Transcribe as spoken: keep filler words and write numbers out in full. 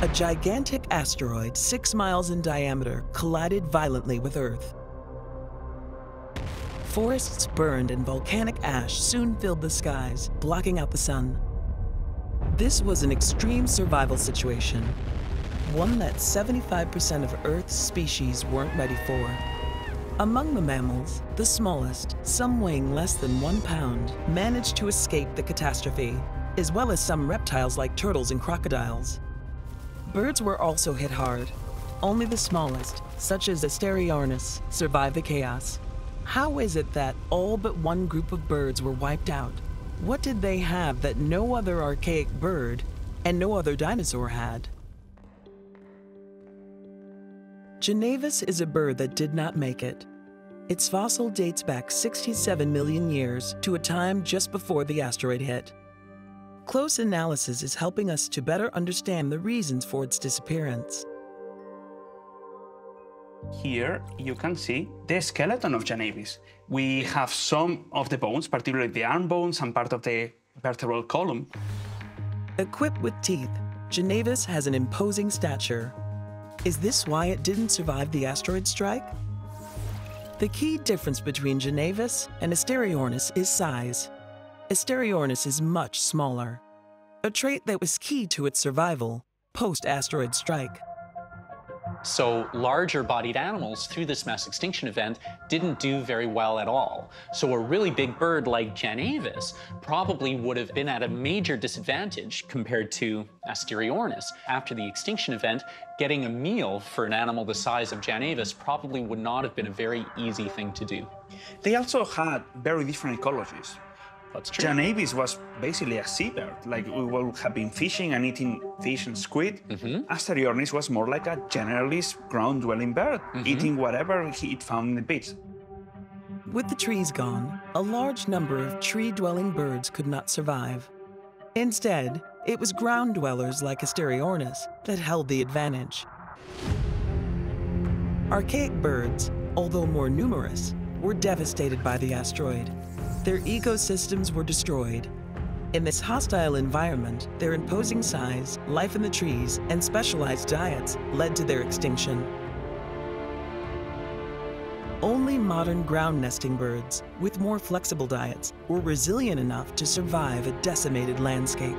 A gigantic asteroid six miles in diameter collided violently with Earth. Forests burned and volcanic ash soon filled the skies, blocking out the sun. This was an extreme survival situation, one that seventy-five percent of Earth's species weren't ready for. Among the mammals, the smallest, some weighing less than one pound, managed to escape the catastrophe, as well as some reptiles like turtles and crocodiles. Birds were also hit hard. Only the smallest, such as Asteriornis, survived the chaos. How is it that all but one group of birds were wiped out? What did they have that no other archaic bird and no other dinosaur had? Janavis is a bird that did not make it. Its fossil dates back sixty-seven million years to a time just before the asteroid hit. Close analysis is helping us to better understand the reasons for its disappearance. Here you can see the skeleton of Janavis. We have some of the bones, particularly the arm bones and part of the vertebral column. Equipped with teeth, Janavis has an imposing stature. Is this why it didn't survive the asteroid strike? The key difference between Janavis and Asteriornis is size. Asteriornis is much smaller, a trait that was key to its survival post-asteroid strike. So larger-bodied animals through this mass extinction event didn't do very well at all. So a really big bird like Janavis probably would have been at a major disadvantage compared to Asteriornis. After the extinction event, getting a meal for an animal the size of Janavis probably would not have been a very easy thing to do. They also had very different ecologies. That's true. Janavis was basically a seabird, like we would have been fishing and eating fish and squid. Mm-hmm. Asteriornis was more like a generalist, ground-dwelling bird, mm-hmm. eating whatever he it found in the beach. With the trees gone, a large number of tree-dwelling birds could not survive. Instead, it was ground-dwellers like Asteriornis that held the advantage. Archaic birds, although more numerous, were devastated by the asteroid. Their ecosystems were destroyed. In this hostile environment, their imposing size, life in the trees, and specialized diets led to their extinction. Only modern ground-nesting birds, with more flexible diets, were resilient enough to survive a decimated landscape.